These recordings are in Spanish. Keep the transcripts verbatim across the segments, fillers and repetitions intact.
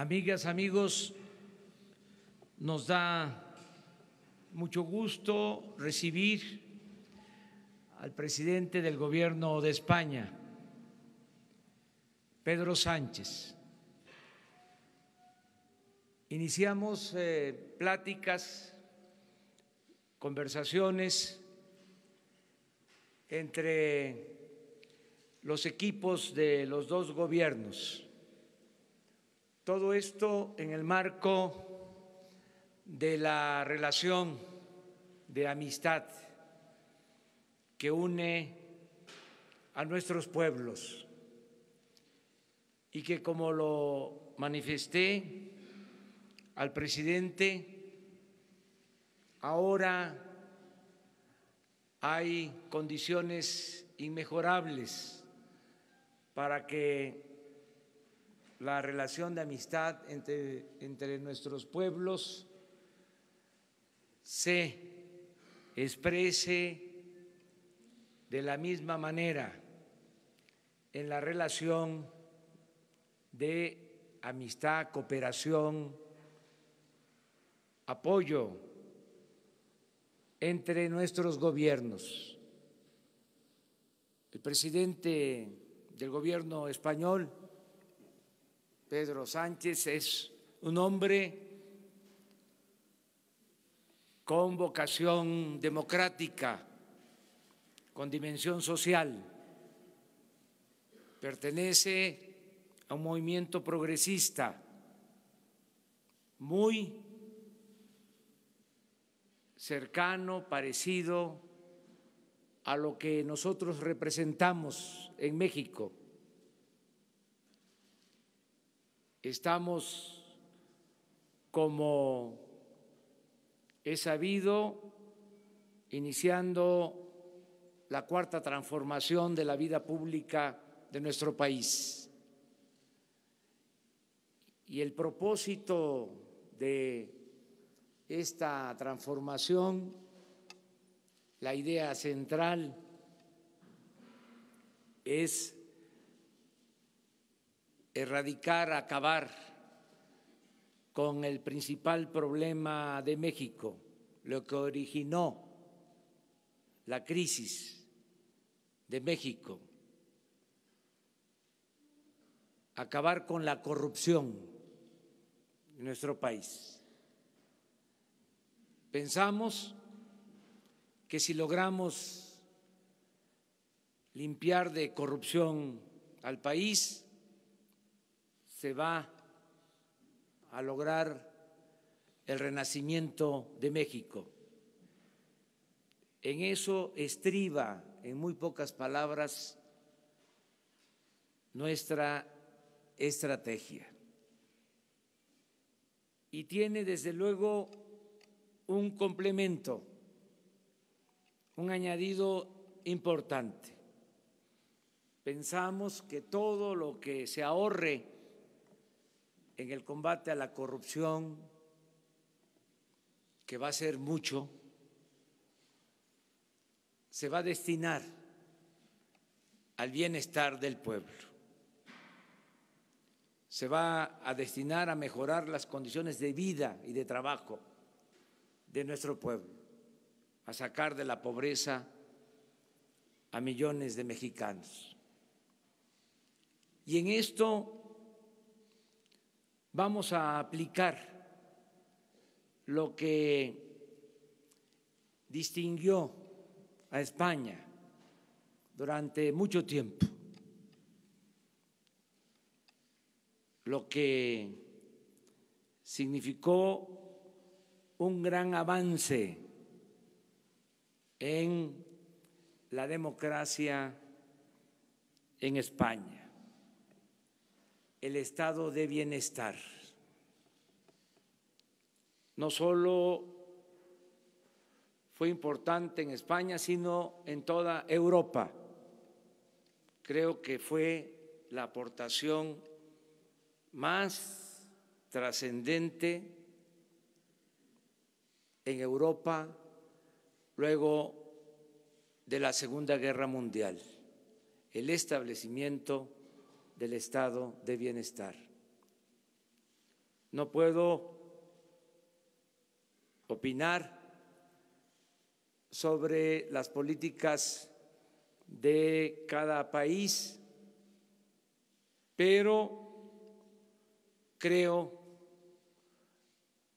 Amigas, amigos, nos da mucho gusto recibir al presidente del Gobierno de España, Pedro Sánchez. Iniciamos eh, pláticas, conversaciones entre los equipos de los dos gobiernos. Todo esto en el marco de la relación de amistad que une a nuestros pueblos y que, como lo manifesté al presidente, ahora hay condiciones inmejorables para que la relación de amistad entre, entre nuestros pueblos se exprese de la misma manera en la relación de amistad, cooperación, apoyo entre nuestros gobiernos. El presidente del Gobierno español, Pedro Sánchez, es un hombre con vocación democrática, con dimensión social. Pertenece a un movimiento progresista muy cercano, parecido a lo que nosotros representamos en México. Estamos, como es sabido, iniciando la cuarta transformación de la vida pública de nuestro país. Y el propósito de esta transformación, la idea central, es erradicar, acabar con el principal problema de México, lo que originó la crisis de México, acabar con la corrupción en nuestro país. Pensamos que si logramos limpiar de corrupción al país, se va a lograr el renacimiento de México. En eso estriba, en muy pocas palabras, nuestra estrategia. Y tiene, desde luego, un complemento, un añadido importante. Pensamos que todo lo que se ahorre en el combate a la corrupción, que va a ser mucho, se va a destinar al bienestar del pueblo. Se va a destinar a mejorar las condiciones de vida y de trabajo de nuestro pueblo, a sacar de la pobreza a millones de mexicanos. Y en esto vamos a aplicar lo que distinguió a España durante mucho tiempo, lo que significó un gran avance en la democracia en España: el estado de bienestar. No solo fue importante en España, sino en toda Europa. Creo que fue la aportación más trascendente en Europa luego de la Segunda Guerra Mundial, el establecimiento del estado de bienestar. No puedo opinar sobre las políticas de cada país, pero creo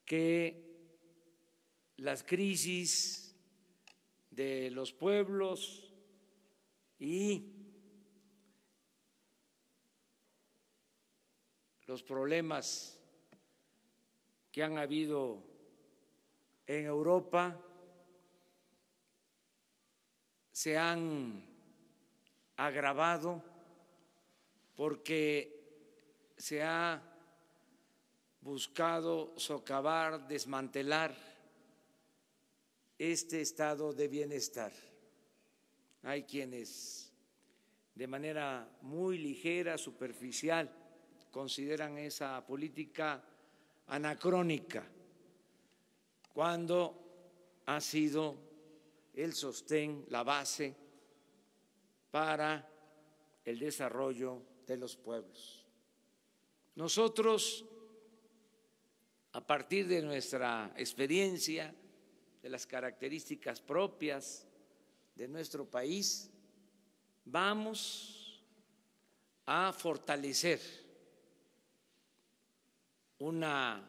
que las crisis de los pueblos y los problemas que han habido en Europa se han agravado porque se ha buscado socavar, desmantelar este estado de bienestar. Hay quienes de manera muy ligera, superficial, consideran esa política anacrónica, cuando ha sido el sostén, la base para el desarrollo de los pueblos. Nosotros, a partir de nuestra experiencia, de las características propias de nuestro país, vamos a fortalecer una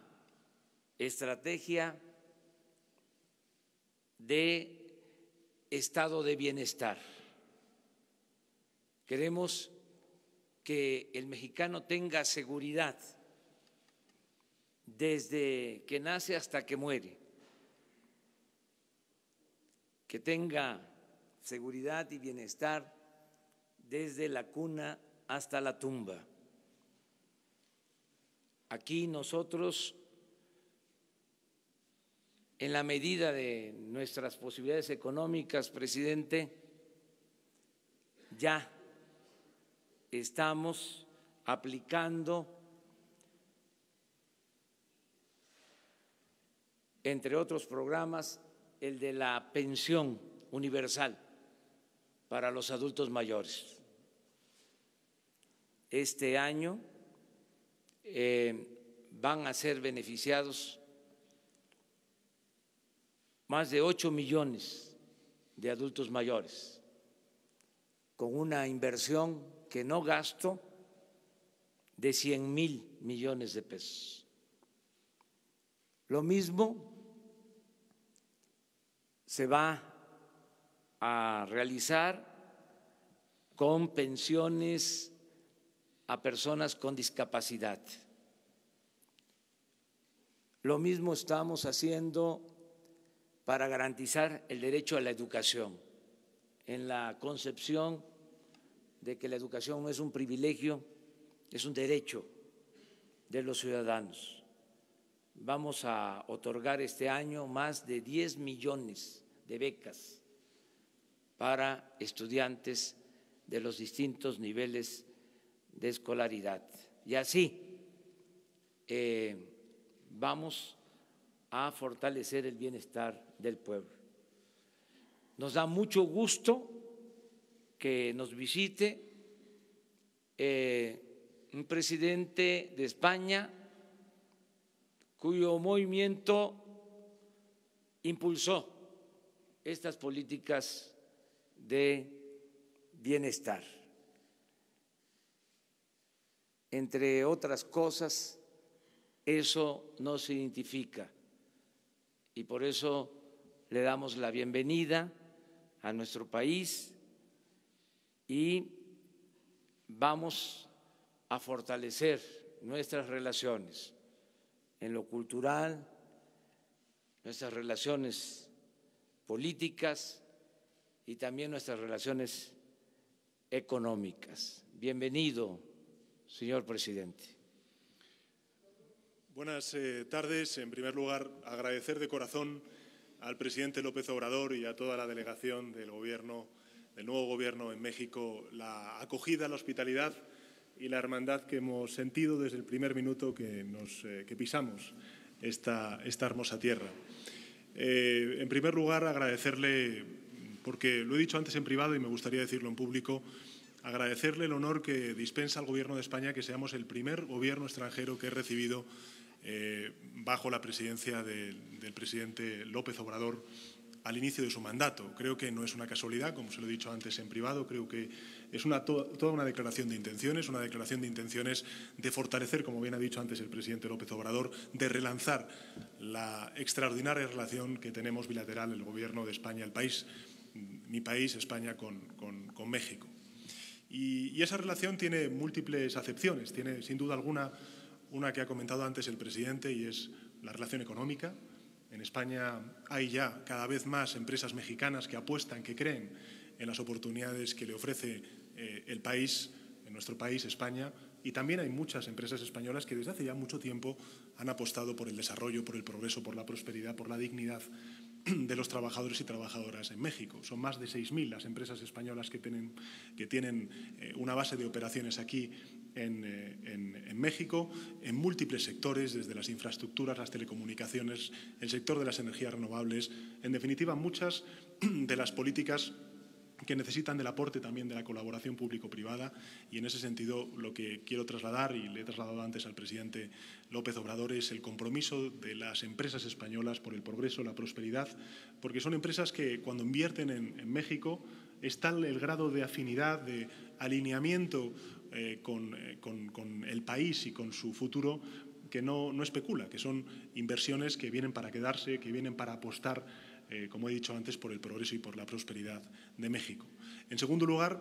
estrategia de estado de bienestar. Queremos que el mexicano tenga seguridad desde que nace hasta que muere, que tenga seguridad y bienestar desde la cuna hasta la tumba. Aquí nosotros, en la medida de nuestras posibilidades económicas, presidente, ya estamos aplicando, entre otros programas, el de la pensión universal para los adultos mayores. Este año eh, van a ser beneficiados más de ocho millones de adultos mayores, con una inversión que no gasto de cien mil millones de pesos. Lo mismo se va a realizar con pensiones a personas con discapacidad. Lo mismo estamos haciendo para garantizar el derecho a la educación, en la concepción de que la educación no es un privilegio, es un derecho de los ciudadanos. Vamos a otorgar este año más de diez millones de becas para estudiantes de los distintos niveles de escolaridad. Y así eh, vamos a fortalecer el bienestar del pueblo. Nos da mucho gusto que nos visite eh, un presidente de España cuyo movimiento impulsó estas políticas de bienestar. Entre otras cosas, eso nos identifica. Y por eso le damos la bienvenida a nuestro país y vamos a fortalecer nuestras relaciones en lo cultural, nuestras relaciones políticas y también nuestras relaciones económicas. Bienvenido, señor presidente. Buenas eh, tardes. En primer lugar, agradecer de corazón al presidente López Obrador y a toda la delegación del gobierno, del nuevo gobierno en México, la acogida, la hospitalidad y la hermandad que hemos sentido desde el primer minuto que, nos, eh, que pisamos esta, esta hermosa tierra. Eh, en primer lugar, agradecerle, porque lo he dicho antes en privado y me gustaría decirlo en público, agradecerle el honor que dispensa al Gobierno de España que seamos el primer gobierno extranjero que he recibido eh, bajo la presidencia de, del presidente López Obrador al inicio de su mandato. Creo que no es una casualidad, como se lo he dicho antes en privado, creo que es una, to, toda una declaración de intenciones, una declaración de intenciones de fortalecer, como bien ha dicho antes el presidente López Obrador, de relanzar la extraordinaria relación que tenemos bilateral el Gobierno de España, el país, mi país, España, con, con, con México. Y, y esa relación tiene múltiples acepciones, tiene sin duda alguna una que ha comentado antes el presidente y es la relación económica. En España hay ya cada vez más empresas mexicanas que apuestan, que creen en las oportunidades que le ofrece eh, el país, en nuestro país, España, y también hay muchas empresas españolas que desde hace ya mucho tiempo han apostado por el desarrollo, por el progreso, por la prosperidad, por la dignidad de los trabajadores y trabajadoras en México. Son más de seis mil las empresas españolas que tienen, que tienen eh, una base de operaciones aquí en, eh, en, en México, en múltiples sectores, desde las infraestructuras, las telecomunicaciones, el sector de las energías renovables, en definitiva muchas de las políticas que necesitan del aporte también de la colaboración público-privada, y en ese sentido lo que quiero trasladar, y le he trasladado antes al presidente López Obrador, es el compromiso de las empresas españolas por el progreso, la prosperidad, porque son empresas que cuando invierten en, en México es tal el grado de afinidad, de alineamiento eh, con, eh, con, con el país y con su futuro, que no, no especula, que son inversiones que vienen para quedarse, que vienen para apostar, Eh, como he dicho antes, por el progreso y por la prosperidad de México. En segundo lugar,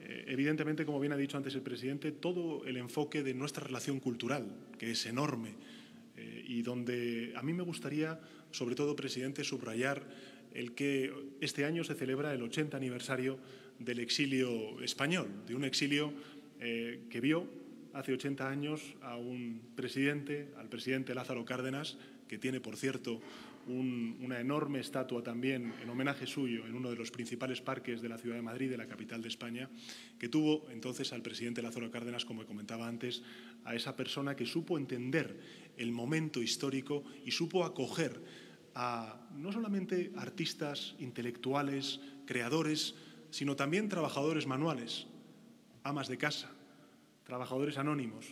eh, evidentemente, como bien ha dicho antes el presidente, todo el enfoque de nuestra relación cultural, que es enorme, eh, y donde a mí me gustaría, sobre todo, presidente, subrayar el que este año se celebra el ochenta aniversario del exilio español, de un exilio eh, que vio hace ochenta años a un presidente, al presidente Lázaro Cárdenas, que tiene, por cierto, Un, una enorme estatua también en homenaje suyo en uno de los principales parques de la ciudad de Madrid, de la capital de España, que tuvo entonces al presidente Lázaro Cárdenas, como comentaba antes, a esa persona que supo entender el momento histórico y supo acoger a no solamente artistas, intelectuales, creadores, sino también trabajadores manuales, amas de casa, trabajadores anónimos,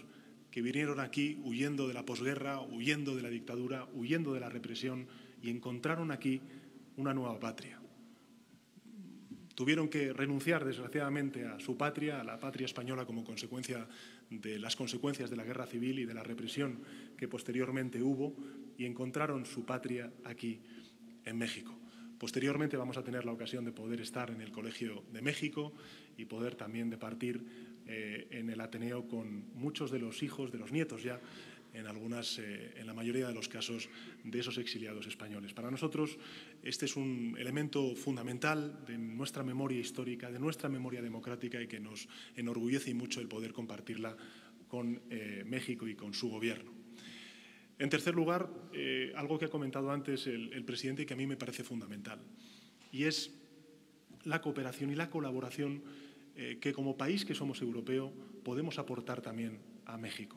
que vinieron aquí huyendo de la posguerra, huyendo de la dictadura, huyendo de la represión y encontraron aquí una nueva patria. Tuvieron que renunciar, desgraciadamente, a su patria, a la patria española, como consecuencia de las consecuencias de la guerra civil y de la represión que posteriormente hubo, y encontraron su patria aquí, en México. Posteriormente vamos a tener la ocasión de poder estar en el Colegio de México y poder también departir eh, en el Ateneo con muchos de los hijos, de los nietos ya, en, algunas, eh, en la mayoría de los casos, de esos exiliados españoles. Para nosotros este es un elemento fundamental de nuestra memoria histórica, de nuestra memoria democrática, y que nos enorgullece mucho el poder compartirla con eh, México y con su gobierno. En tercer lugar, eh, algo que ha comentado antes el, el presidente y que a mí me parece fundamental, y es la cooperación y la colaboración eh, que como país que somos europeo podemos aportar también a México.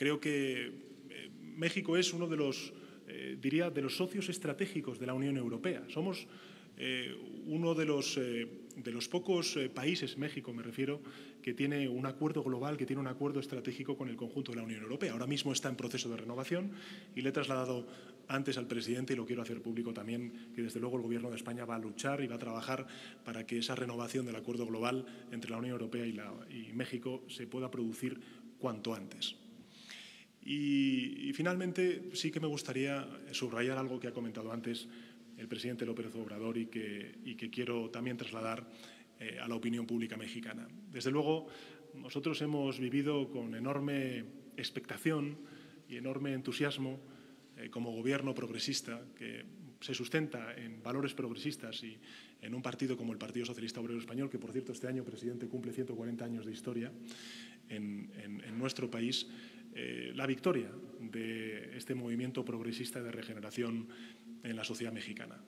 Creo que eh, México es uno de los, eh, diría, de los socios estratégicos de la Unión Europea. Somos eh, uno de los, eh, de los pocos eh, países, México me refiero, que tiene un acuerdo global, que tiene un acuerdo estratégico con el conjunto de la Unión Europea. Ahora mismo está en proceso de renovación y le he trasladado antes al presidente, y lo quiero hacer público también, que desde luego el Gobierno de España va a luchar y va a trabajar para que esa renovación del acuerdo global entre la Unión Europea y, la, y México se pueda producir cuanto antes. Y, y finalmente sí que me gustaría subrayar algo que ha comentado antes el presidente López Obrador y que, y que quiero también trasladar a la opinión pública mexicana. Desde luego, nosotros hemos vivido con enorme expectación y enorme entusiasmo eh, como gobierno progresista que se sustenta en valores progresistas y en un partido como el Partido Socialista Obrero Español, que por cierto este año, presidente, cumple ciento cuarenta años de historia en, en, en nuestro país, eh, la victoria de este movimiento progresista de regeneración en la sociedad mexicana.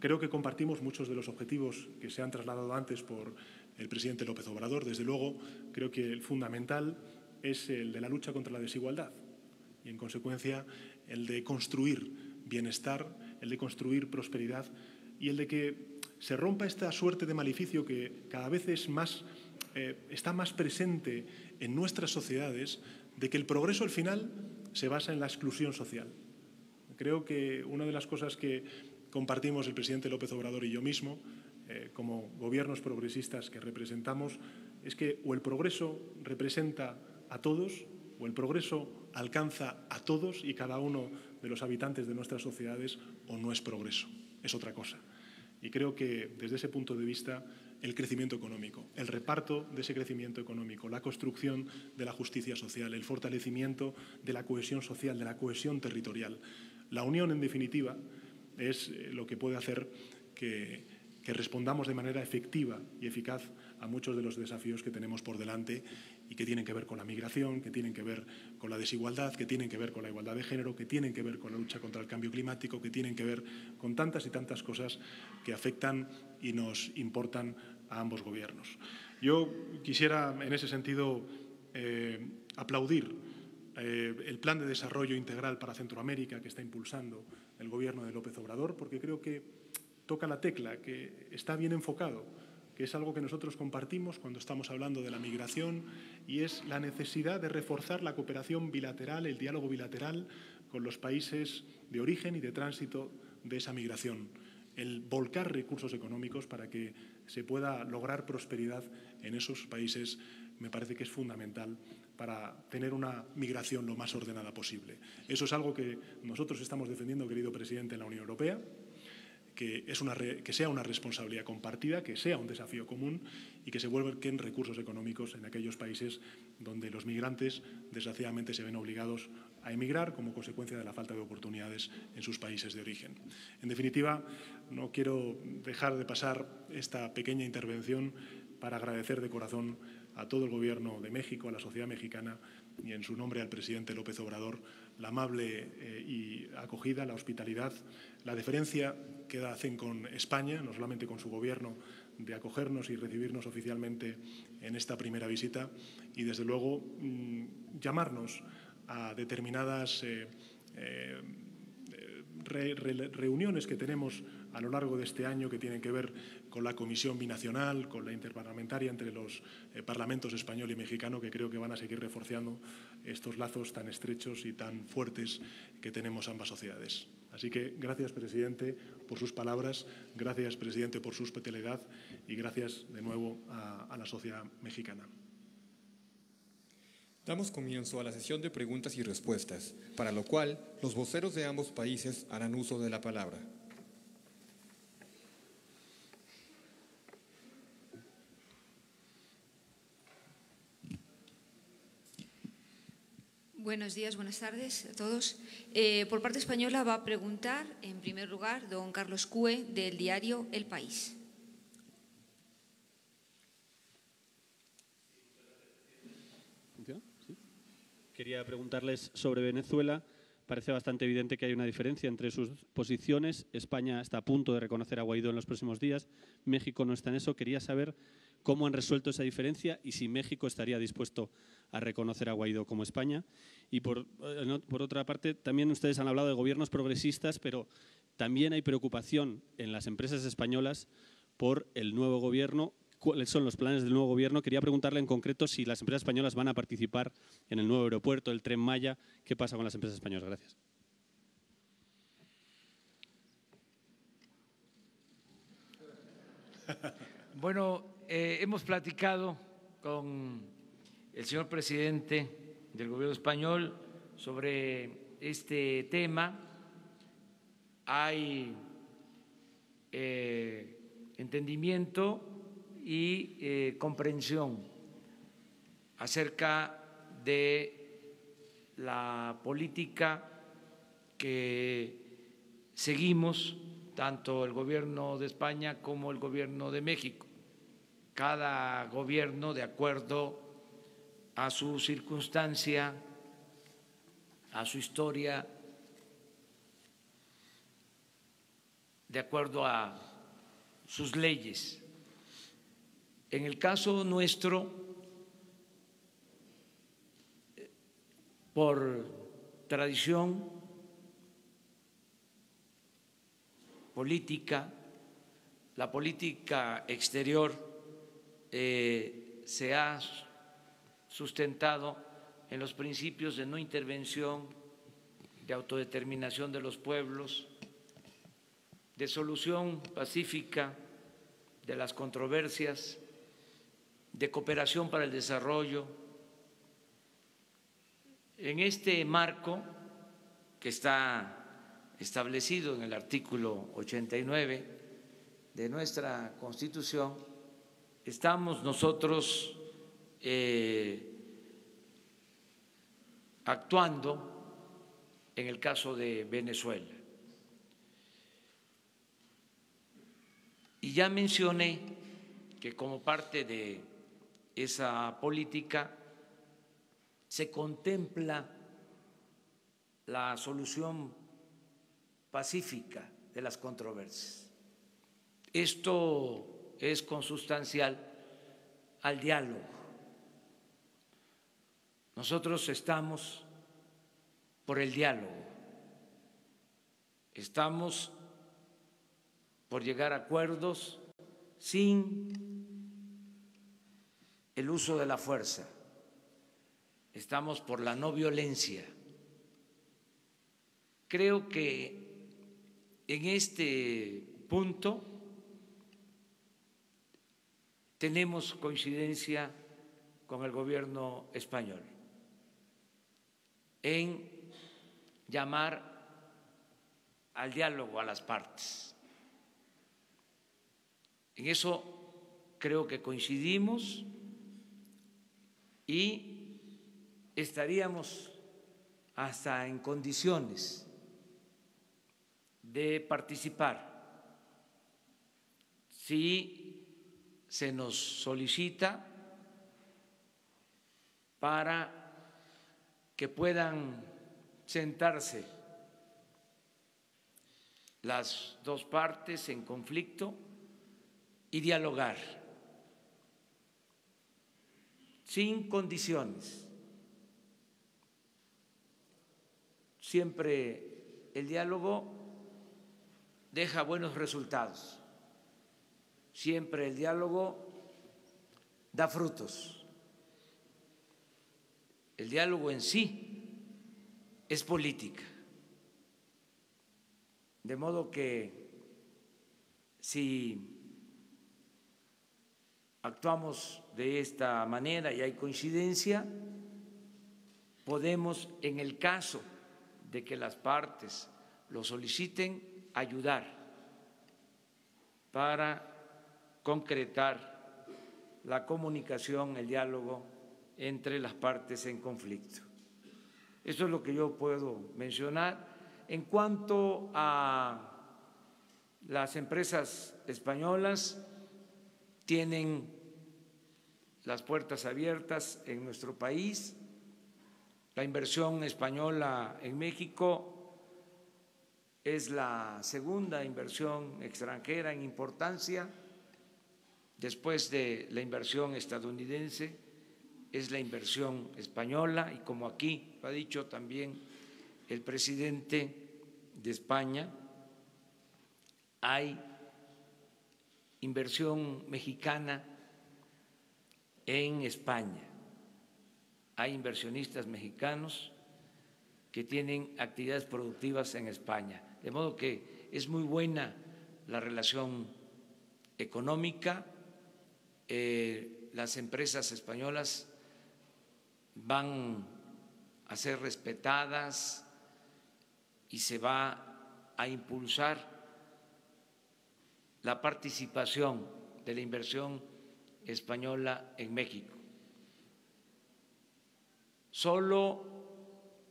Creo que compartimos muchos de los objetivos que se han trasladado antes por el presidente López Obrador. Desde luego, creo que el fundamental es el de la lucha contra la desigualdad y, en consecuencia, el de construir bienestar, el de construir prosperidad y el de que se rompa esta suerte de maleficio que cada vez es más, eh, está más presente en nuestras sociedades, de que el progreso al final se basa en la exclusión social. Creo que una de las cosas que compartimos el presidente López Obrador y yo mismo, eh, como gobiernos progresistas que representamos, es que o el progreso representa a todos, o el progreso alcanza a todos y cada uno de los habitantes de nuestras sociedades, o no es progreso, es otra cosa. Y creo que desde ese punto de vista el crecimiento económico, el reparto de ese crecimiento económico, la construcción de la justicia social, el fortalecimiento de la cohesión social, de la cohesión territorial. La unión, en definitiva, es lo que puede hacer que, que respondamos de manera efectiva y eficaz a muchos de los desafíos que tenemos por delante y que tienen que ver con la migración, que tienen que ver con la desigualdad, que tienen que ver con la igualdad de género, que tienen que ver con la lucha contra el cambio climático, que tienen que ver con tantas y tantas cosas que afectan y nos importan a ambos gobiernos. Yo quisiera, en ese sentido, eh, aplaudir eh, el plan de desarrollo integral para Centroamérica que está impulsando el Gobierno de López Obrador, porque creo que toca la tecla, que está bien enfocado, que es algo que nosotros compartimos cuando estamos hablando de la migración, y es la necesidad de reforzar la cooperación bilateral, el diálogo bilateral con los países de origen y de tránsito de esa migración, el volcar recursos económicos para que se pueda lograr prosperidad en esos países. Me parece que es fundamental para tener una migración lo más ordenada posible. Eso es algo que nosotros estamos defendiendo, querido presidente, en la Unión Europea. Que, es una re, que sea una responsabilidad compartida, que sea un desafío común y que se vuelquen recursos económicos en aquellos países donde los migrantes desgraciadamente se ven obligados a emigrar como consecuencia de la falta de oportunidades en sus países de origen. En definitiva, no quiero dejar de pasar esta pequeña intervención para agradecer de corazón a todo el Gobierno de México, a la sociedad mexicana y en su nombre al presidente López Obrador la amable eh, y acogida, la hospitalidad, la deferencia que hacen con España, no solamente con su Gobierno, de acogernos y recibirnos oficialmente en esta primera visita y, desde luego, mmm, llamarnos a determinadas eh, eh, re, re, reuniones que tenemos a lo largo de este año que tienen que ver con la comisión binacional, con la interparlamentaria entre los eh, parlamentos español y mexicano, que creo que van a seguir reforzando estos lazos tan estrechos y tan fuertes que tenemos ambas sociedades. Así que gracias, presidente, por sus palabras, gracias, presidente, por su hospitalidad y gracias de nuevo a, a la sociedad mexicana. Damos comienzo a la sesión de preguntas y respuestas, para lo cual los voceros de ambos países harán uso de la palabra. Buenos días, buenas tardes a todos. Eh, por parte española va a preguntar, en primer lugar, don Carlos Cue, del diario El País. Quería preguntarles sobre Venezuela. Parece bastante evidente que hay una diferencia entre sus posiciones. España está a punto de reconocer a Guaidó en los próximos días. México no está en eso. Quería saber cómo han resuelto esa diferencia y si México estaría dispuesto a reconocer a Guaidó como España. Y por, por otra parte, también ustedes han hablado de gobiernos progresistas, pero también hay preocupación en las empresas españolas por el nuevo gobierno. ¿Cuáles son los planes del nuevo gobierno? Quería preguntarle en concreto si las empresas españolas van a participar en el nuevo aeropuerto, el Tren Maya. ¿Qué pasa con las empresas españolas? Gracias. Bueno, eh, hemos platicado con el señor presidente del Gobierno español sobre este tema. Hay eh, entendimiento y eh, comprensión acerca de la política que seguimos tanto el Gobierno de España como el Gobierno de México. Cada gobierno, de acuerdo a su circunstancia, a su historia, de acuerdo a sus leyes. En el caso nuestro, por tradición política, la política exterior eh, se ha sustentado en los principios de no intervención, de autodeterminación de los pueblos, de solución pacífica de las controversias, de cooperación para el desarrollo. En este marco que está establecido en el artículo ochenta y nueve de nuestra Constitución, estamos nosotros eh, actuando en el caso de Venezuela. Y ya mencioné que como parte de esa política se contempla la solución pacífica de las controversias. Esto es consustancial al diálogo. Nosotros estamos por el diálogo, estamos por llegar a acuerdos sin el uso de la fuerza, estamos por la no violencia. Creo que en este punto tenemos coincidencia con el gobierno español en llamar al diálogo a las partes. En eso creo que coincidimos y estaríamos hasta en condiciones de participar si se nos solicita para que puedan sentarse las dos partes en conflicto y dialogar sin condiciones. Siempre el diálogo deja buenos resultados, siempre el diálogo da frutos. El diálogo en sí es política, de modo que si actuamos de esta manera y hay coincidencia, podemos, en el caso de que las partes lo soliciten, ayudar para concretar la comunicación, el diálogo entre las partes en conflicto. Eso es lo que yo puedo mencionar. En cuanto a las empresas españolas, tienen las puertas abiertas en nuestro país. La inversión española en México es la segunda inversión extranjera en importancia, después de la inversión estadounidense, es la inversión española, y como aquí lo ha dicho también el presidente de España, hay inversión mexicana en España. Hay inversionistas mexicanos que tienen actividades productivas en España, de modo que es muy buena la relación económica. Eh, las empresas españolas van a ser respetadas y se va a impulsar la participación de la inversión española en México. Solo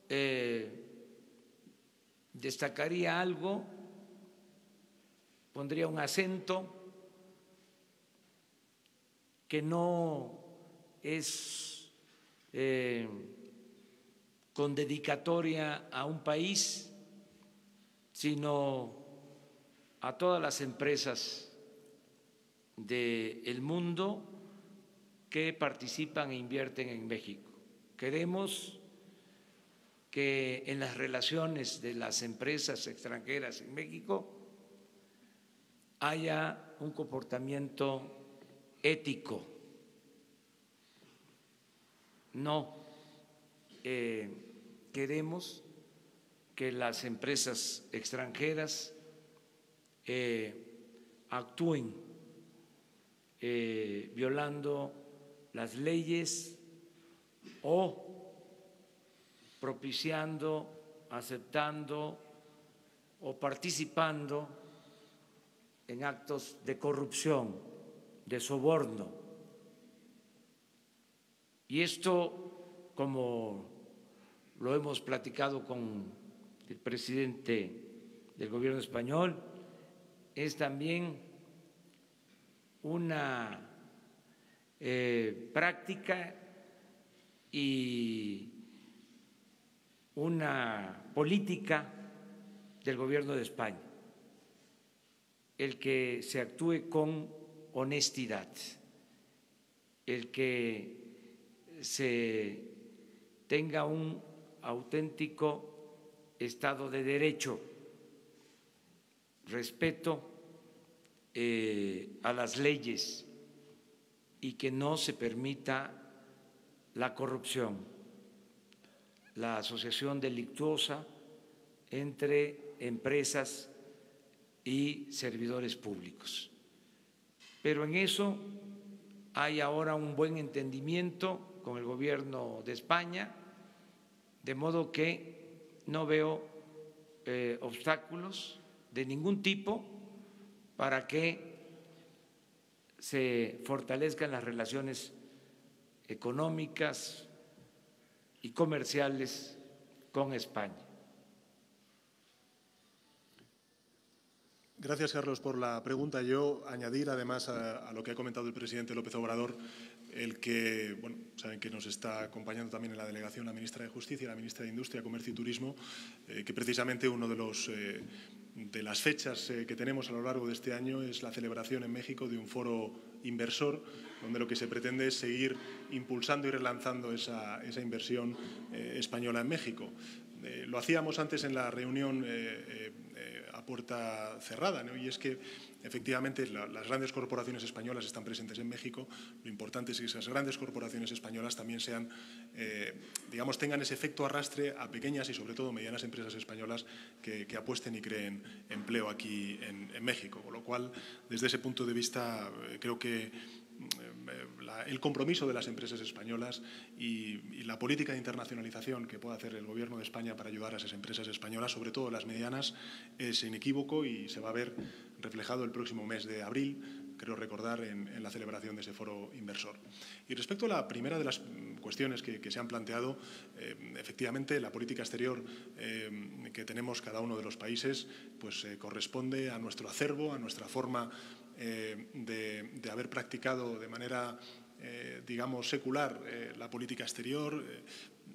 eh, destacaría algo, pondría un acento que no es eh, con dedicatoria a un país, sino a todas las empresas del mundo que participan e invierten en México. Queremos que en las relaciones de las empresas extranjeras en México haya un comportamiento ético, no eh, queremos que las empresas extranjeras eh, actúen eh, violando las leyes o propiciando, aceptando o participando en actos de corrupción, de soborno. Y esto, como lo hemos platicado con el presidente del gobierno español, es también una eh, práctica y una política del gobierno de España, el que se actúe con honestidad, el que se tenga un auténtico Estado de Derecho, respeto eh, a las leyes y que no se permita la corrupción, la asociación delictuosa entre empresas y servidores públicos. Pero en eso hay ahora un buen entendimiento con el gobierno de España, de modo que no veo eh, obstáculos de ningún tipo para que se fortalezcan las relaciones económicas y comerciales con España. Gracias, Carlos, por la pregunta. Yo añadir, además, a, a lo que ha comentado el presidente López Obrador, el que, bueno, saben que nos está acompañando también en la delegación la ministra de Justicia, la ministra de Industria, Comercio y Turismo, eh, que precisamente uno de los… Eh, de las fechas que tenemos a lo largo de este año es la celebración en México de un foro inversor, donde lo que se pretende es seguir impulsando y relanzando esa, esa inversión eh, española en México. Eh, lo hacíamos antes en la reunión eh, eh, a puerta cerrada, ¿no? Y es que efectivamente la, las grandes corporaciones españolas están presentes en México. Lo importante es que esas grandes corporaciones españolas también sean, eh, digamos, tengan ese efecto arrastre a pequeñas y sobre todo medianas empresas españolas que, que apuesten y creen empleo aquí en, en México. Con lo cual, desde ese punto de vista, creo que La, el compromiso de las empresas españolas y, y la política de internacionalización que pueda hacer el Gobierno de España para ayudar a esas empresas españolas, sobre todo las medianas, es inequívoco y se va a ver reflejado el próximo mes de abril, creo recordar, en, en la celebración de ese foro inversor. Y respecto a la primera de las cuestiones que, que se han planteado, eh, efectivamente la política exterior eh, que tenemos cada uno de los países pues, eh, corresponde a nuestro acervo, a nuestra forma Eh, de, de haber practicado de manera, eh, digamos, secular eh, la política exterior. Eh,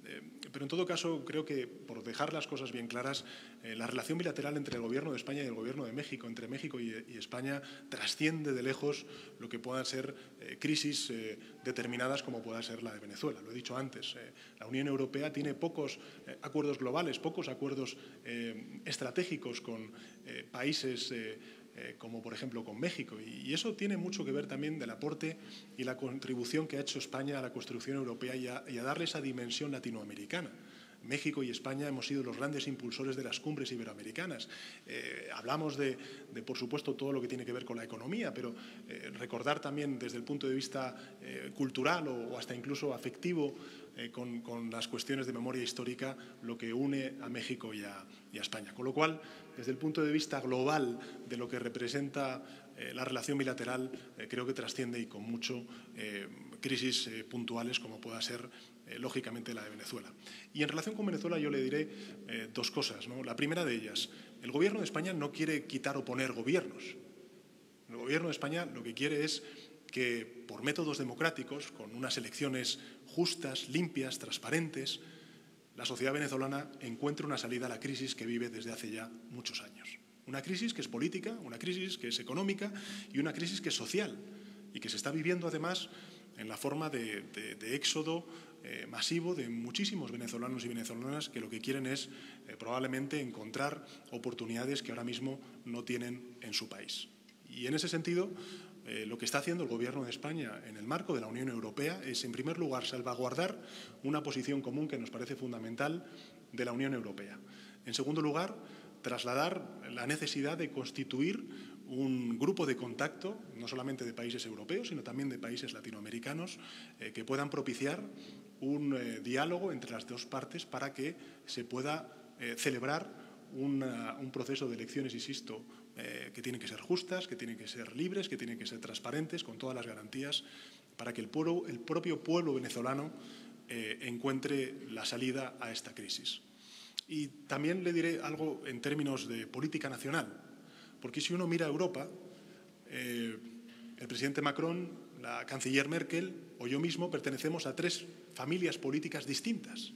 eh, pero en todo caso, creo que, por dejar las cosas bien claras, eh, la relación bilateral entre el Gobierno de España y el Gobierno de México, entre México y, y España, trasciende de lejos lo que puedan ser eh, crisis eh, determinadas como pueda ser la de Venezuela. Lo he dicho antes, eh, la Unión Europea tiene pocos eh, acuerdos globales, pocos acuerdos eh, estratégicos con eh, países Eh, Eh, como por ejemplo con México, y, y eso tiene mucho que ver también del aporte y la contribución que ha hecho España a la construcción europea y a, y a darle esa dimensión latinoamericana. México y España hemos sido los grandes impulsores de las cumbres iberoamericanas. Eh, hablamos de, de, por supuesto, todo lo que tiene que ver con la economía, pero eh, recordar también desde el punto de vista eh, cultural o, o hasta incluso afectivo, Eh, con, con las cuestiones de memoria histórica, lo que une a México y a, y a España. Con lo cual, desde el punto de vista global de lo que representa eh, la relación bilateral, eh, creo que trasciende y con mucho eh, crisis eh, puntuales como pueda ser, eh, lógicamente, la de Venezuela. Y en relación con Venezuela yo le diré eh, dos cosas, ¿no? La primera de ellas, el Gobierno de España no quiere quitar o poner gobiernos. El Gobierno de España lo que quiere es que, por métodos democráticos, con unas elecciones justas, limpias, transparentes, la sociedad venezolana encuentra una salida a la crisis que vive desde hace ya muchos años. Una crisis que es política, una crisis que es económica y una crisis que es social y que se está viviendo además en la forma de, de, de éxodo eh, masivo de muchísimos venezolanos y venezolanas que lo que quieren es eh, probablemente encontrar oportunidades que ahora mismo no tienen en su país. Y en ese sentido, Eh, lo que está haciendo el Gobierno de España en el marco de la Unión Europea es, en primer lugar, salvaguardar una posición común que nos parece fundamental de la Unión Europea. En segundo lugar, trasladar la necesidad de constituir un grupo de contacto, no solamente de países europeos, sino también de países latinoamericanos, eh, que puedan propiciar un eh, diálogo entre las dos partes para que se pueda eh, celebrar una, un proceso de elecciones, insisto, eh, que tienen que ser justas, que tienen que ser libres, que tienen que ser transparentes, con todas las garantías, para que el, pueblo, el propio pueblo venezolano eh, encuentre la salida a esta crisis. Y también le diré algo en términos de política nacional. Porque si uno mira a Europa, eh, el presidente Macron, la canciller Merkel o yo mismo pertenecemos a tres familias políticas distintas,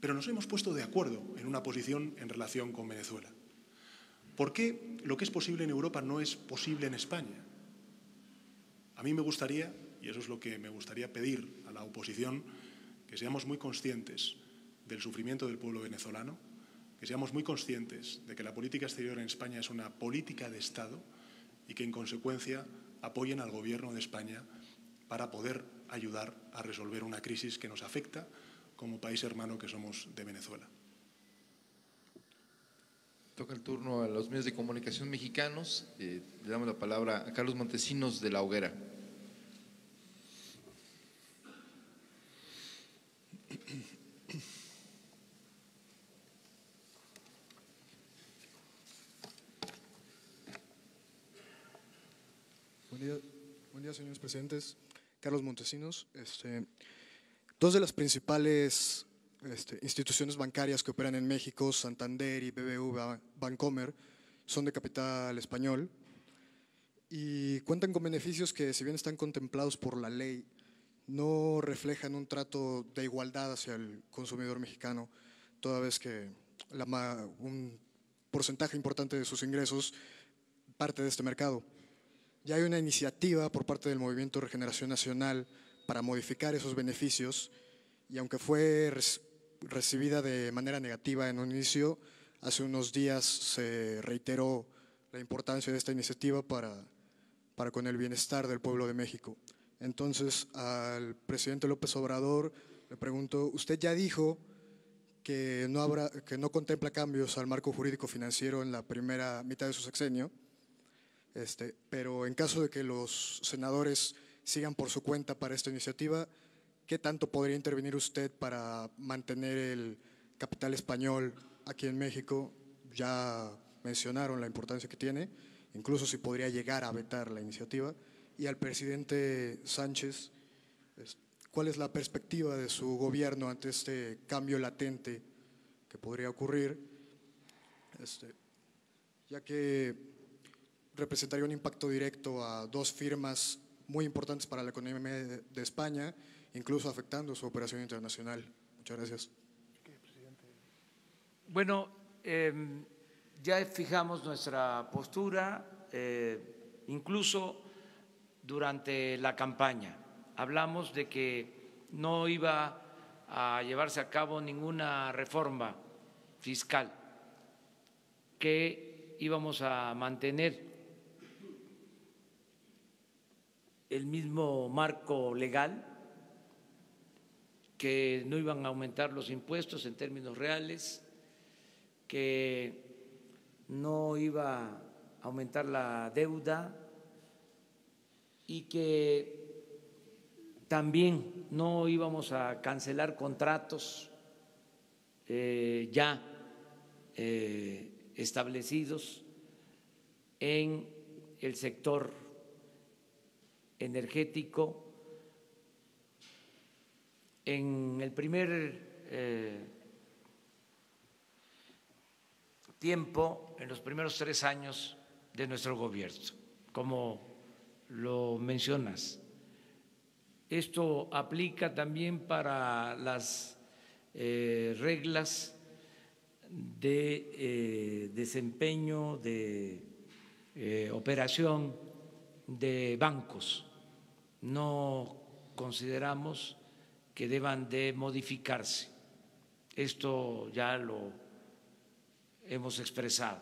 pero nos hemos puesto de acuerdo en una posición en relación con Venezuela. ¿Por qué lo que es posible en Europa no es posible en España? A mí me gustaría, y eso es lo que me gustaría pedir a la oposición, que seamos muy conscientes del sufrimiento del pueblo venezolano, que seamos muy conscientes de que la política exterior en España es una política de Estado y que, en consecuencia, apoyen al Gobierno de España para poder ayudar a resolver una crisis que nos afecta como país hermano que somos de Venezuela. Toca el turno a los medios de comunicación mexicanos. Eh, le damos la palabra a Carlos Montesinos de La Hoguera. Buen día, señores presidentes. Carlos Montesinos. Este, dos de las principales este, instituciones bancarias que operan en México, Santander y B B V Bancomer, son de capital español y cuentan con beneficios que, si bien están contemplados por la ley, no reflejan un trato de igualdad hacia el consumidor mexicano, toda vez que la, un porcentaje importante de sus ingresos parte de este mercado. Ya hay una iniciativa por parte del Movimiento Regeneración Nacional para modificar esos beneficios y, aunque fue recibida de manera negativa en un inicio, hace unos días se reiteró la importancia de esta iniciativa para, para con el bienestar del pueblo de México. Entonces, al presidente López Obrador le pregunto, usted ya dijo que no, habrá, que no contempla cambios al marco jurídico financiero en la primera mitad de su sexenio. Este, pero en caso de que los senadores sigan por su cuenta para esta iniciativa, ¿qué tanto podría intervenir usted para mantener el capital español aquí en México? Ya mencionaron la importancia que tiene, incluso si podría llegar a vetar la iniciativa. Y al presidente Sánchez, ¿cuál es la perspectiva de su gobierno ante este cambio latente que podría ocurrir? Este, ya que representaría un impacto directo a dos firmas muy importantes para la economía de España, incluso afectando su operación internacional. Muchas gracias. Bueno, eh, ya fijamos nuestra postura, eh, incluso durante la campaña. Hablamos de que no iba a llevarse a cabo ninguna reforma fiscal, que íbamos a mantener el mismo marco legal, que no iban a aumentar los impuestos en términos reales, que no iba a aumentar la deuda y que también no íbamos a cancelar contratos eh, ya eh, establecidos en el sector energético. En el primer eh, tiempo, en los primeros tres años de nuestro gobierno, como lo mencionas. Esto aplica también para las eh, reglas de eh, desempeño, de eh, operación de bancos. No consideramos que deban de modificarse. Esto ya lo hemos expresado.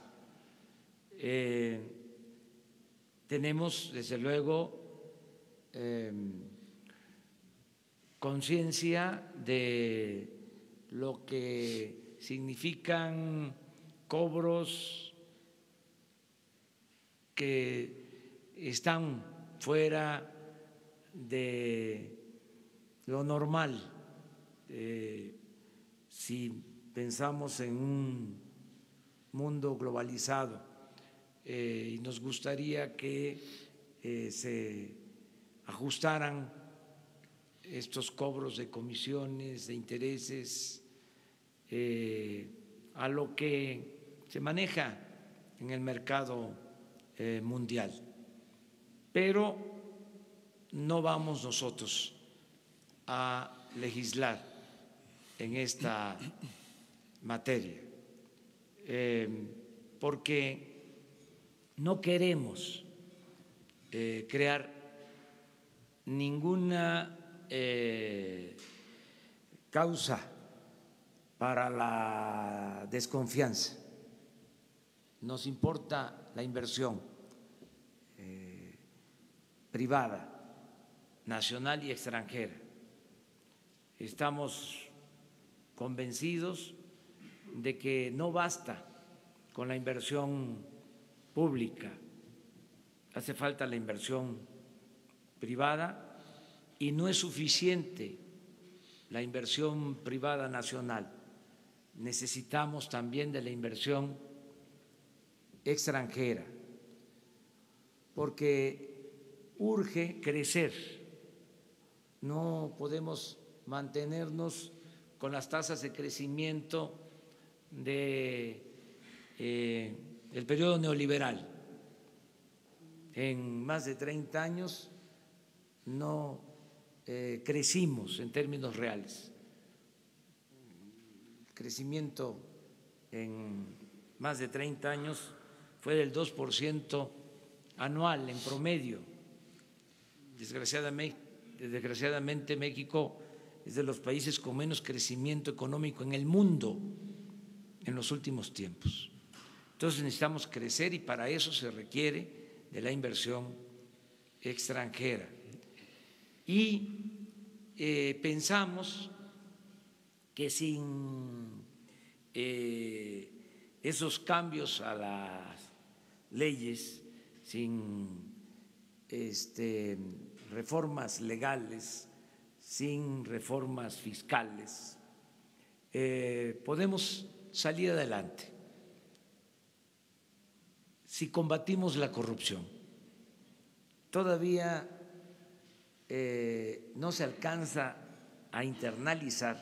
Eh, tenemos, desde luego, eh, conciencia de lo que significan cobros que están fuera de lo normal. Eh, si pensamos en un mundo globalizado eh, y nos gustaría que eh, se ajustaran estos cobros de comisiones, de intereses, eh, a lo que se maneja en el mercado eh, mundial. Pero no vamos nosotros a legislar en esta materia, eh, porque no queremos eh, crear ninguna Eh, causa para la desconfianza. Nos importa la inversión eh, privada, nacional y extranjera. Estamos convencidos de que no basta con la inversión pública, hace falta la inversión privada. Y no es suficiente la inversión privada nacional, necesitamos también de la inversión extranjera, porque urge crecer, no podemos mantenernos con las tasas de crecimiento de, eh, el periodo neoliberal. En más de treinta años no Eh, crecimos en términos reales, el crecimiento en más de treinta años fue del dos por ciento anual en promedio. Desgraciadamente, desgraciadamente México es de los países con menos crecimiento económico en el mundo en los últimos tiempos. Entonces necesitamos crecer y para eso se requiere de la inversión extranjera. Y eh, pensamos que sin eh, esos cambios a las leyes, sin este, reformas legales, sin reformas fiscales, eh, podemos salir adelante si combatimos la corrupción. Todavía Eh, no se alcanza a internalizar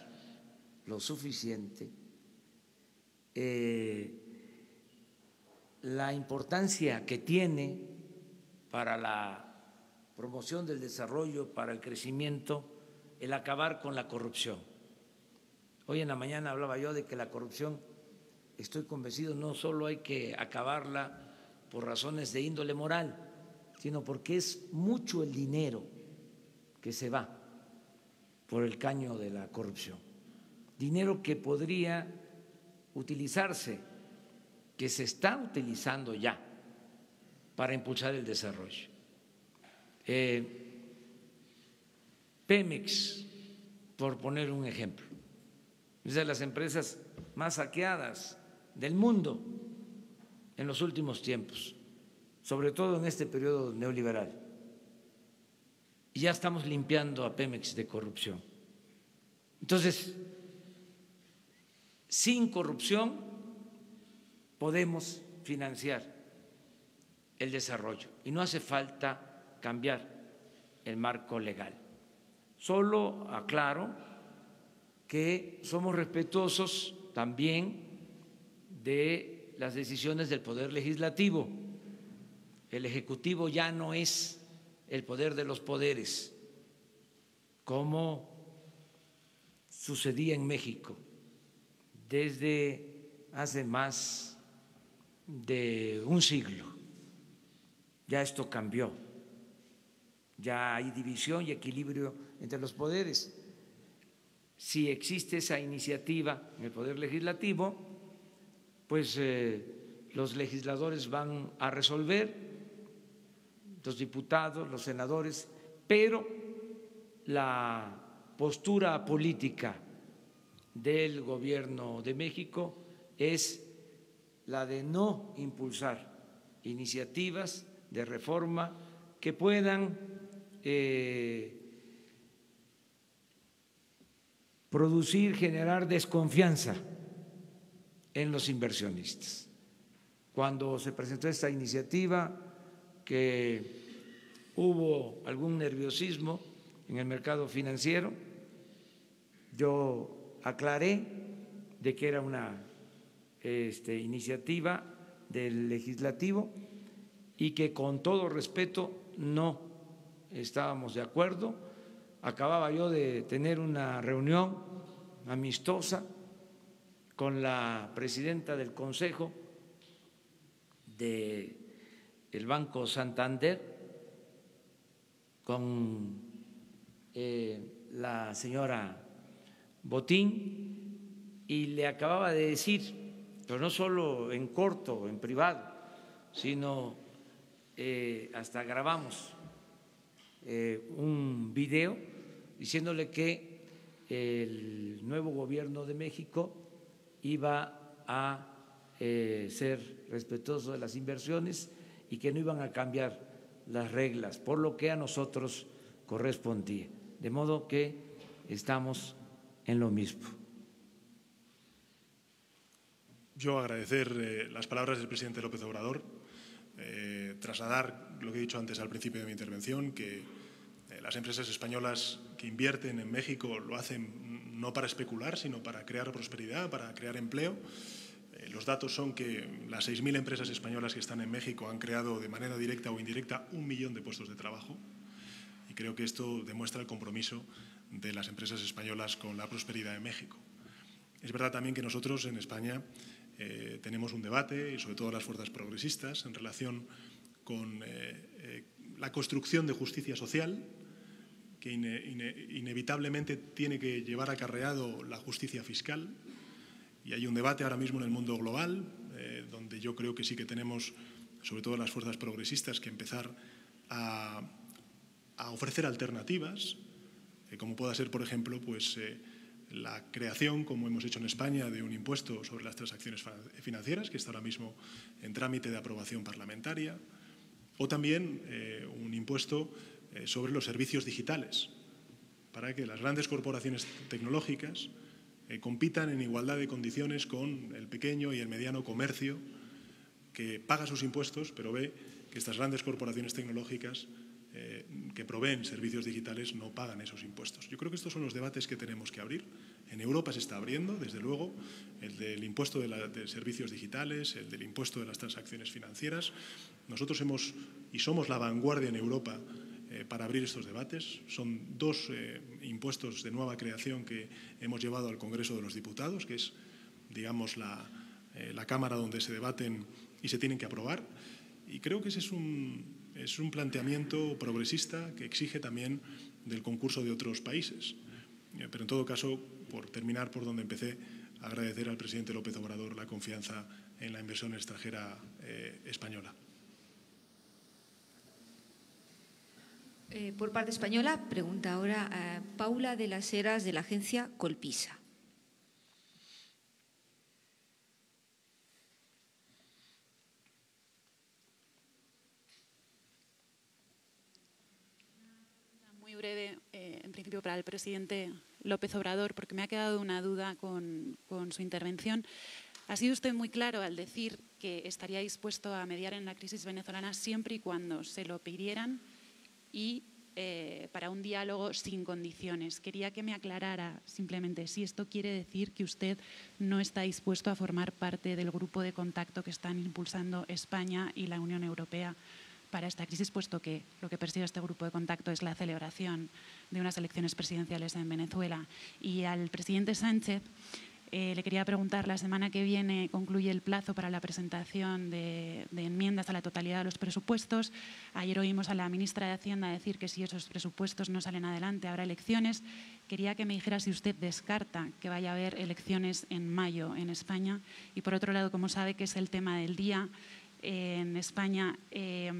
lo suficiente eh, la importancia que tiene para la promoción del desarrollo, para el crecimiento, el acabar con la corrupción. Hoy en la mañana hablaba yo de que la corrupción, estoy convencido, no solo hay que acabarla por razones de índole moral, sino porque es mucho el dinero que se va por el caño de la corrupción, dinero que podría utilizarse, que se está utilizando ya para impulsar el desarrollo. Eh, Pemex, por poner un ejemplo, es de las empresas más saqueadas del mundo en los últimos tiempos, sobre todo en este periodo neoliberal. Y ya estamos limpiando a Pemex de corrupción. Entonces, sin corrupción podemos financiar el desarrollo y no hace falta cambiar el marco legal. Solo aclaro que somos respetuosos también de las decisiones del Poder Legislativo. El Ejecutivo ya no es el poder de los poderes, como sucedía en México desde hace más de un siglo. Ya esto cambió, ya hay división y equilibrio entre los poderes. Si existe esa iniciativa en el Poder Legislativo, pues eh, los legisladores van a resolver, los diputados, los senadores, pero la postura política del Gobierno de México es la de no impulsar iniciativas de reforma que puedan eh, producir, generar desconfianza en los inversionistas. Cuando se presentó esta iniciativa, que hubo algún nerviosismo en el mercado financiero, yo aclaré de que era una este, iniciativa del legislativo y que con todo respeto no estábamos de acuerdo. Acababa yo de tener una reunión amistosa con la presidenta del Consejo del Banco Santander, con eh, la señora Botín, y le acababa de decir, pero no solo en corto, en privado, sino eh, hasta grabamos eh, un video diciéndole que el nuevo gobierno de México iba a eh, ser respetuoso de las inversiones y que no iban a cambiar las reglas, por lo que a nosotros correspondía. De modo que estamos en lo mismo. Yo agradecer eh, las palabras del presidente López Obrador, eh, trasladar lo que he dicho antes al principio de mi intervención, que eh, las empresas españolas que invierten en México lo hacen no para especular, sino para crear prosperidad, para crear empleo. Los datos son que las seis mil empresas españolas que están en México han creado de manera directa o indirecta un millón de puestos de trabajo, y creo que esto demuestra el compromiso de las empresas españolas con la prosperidad de México. Es verdad también que nosotros en España eh, tenemos un debate, y sobre todo las fuerzas progresistas, en relación con eh, eh, la construcción de justicia social, que ine- ine- inevitablemente tiene que llevar acarreado la justicia fiscal. Y hay un debate ahora mismo en el mundo global, eh, donde yo creo que sí que tenemos, sobre todo las fuerzas progresistas, que empezar a, a ofrecer alternativas, eh, como pueda ser, por ejemplo, pues, eh, la creación, como hemos hecho en España, de un impuesto sobre las transacciones financieras, que está ahora mismo en trámite de aprobación parlamentaria, o también eh, un impuesto eh, sobre los servicios digitales, para que las grandes corporaciones tecnológicas Eh, compitan en igualdad de condiciones con el pequeño y el mediano comercio, que paga sus impuestos pero ve que estas grandes corporaciones tecnológicas eh, que proveen servicios digitales no pagan esos impuestos. Yo creo que estos son los debates que tenemos que abrir. En Europa se está abriendo, desde luego, el del impuesto de, la, de servicios digitales, el del impuesto de las transacciones financieras. Nosotros hemos y somos la vanguardia en Europa para abrir estos debates. Son dos eh, impuestos de nueva creación que hemos llevado al Congreso de los Diputados, que es, digamos, la, eh, la Cámara donde se debaten y se tienen que aprobar. Y creo que ese es un, es un planteamiento progresista que exige también del concurso de otros países. Pero en todo caso, por terminar por donde empecé, agradecer al presidente López Obrador la confianza en la inversión extranjera eh, española. Eh, por parte española, pregunta ahora a Paula de las Heras, de la agencia Colpisa. Muy breve, eh, en principio para el presidente López Obrador, porque me ha quedado una duda con, con su intervención. Ha sido usted muy claro al decir que estaría dispuesto a mediar en la crisis venezolana siempre y cuando se lo pidieran, y eh, para un diálogo sin condiciones. Quería que me aclarara simplemente si esto quiere decir que usted no está dispuesto a formar parte del grupo de contacto que están impulsando España y la Unión Europea para esta crisis, puesto que lo que persigue este grupo de contacto es la celebración de unas elecciones presidenciales en Venezuela. Y al presidente Sánchez eh, le quería preguntar, la semana que viene concluye el plazo para la presentación de, de enmiendas a la totalidad de los presupuestos. Ayer oímos a la ministra de Hacienda decir que si esos presupuestos no salen adelante habrá elecciones. Quería que me dijera si usted descarta que vaya a haber elecciones en mayo en España. Y por otro lado, como sabe que es el tema del día, eh, en España eh,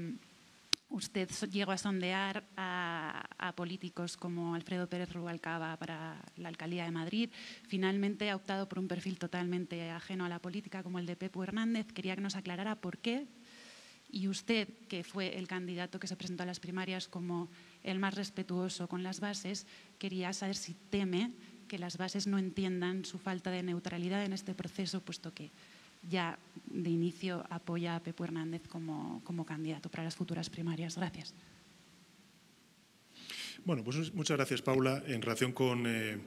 ¿Usted llegó a sondear a, a políticos como Alfredo Pérez Rubalcaba para la Alcaldía de Madrid? Finalmente ha optado por un perfil totalmente ajeno a la política como el de Pepu Hernández. Quería que nos aclarara por qué. Y usted, que fue el candidato que se presentó a las primarias como el más respetuoso con las bases, quería saber si teme que las bases no entiendan su falta de neutralidad en este proceso, puesto que ya de inicio apoya a Pepu Hernández como, como candidato para las futuras primarias. Gracias. Bueno, pues muchas gracias, Paula. En relación con, eh,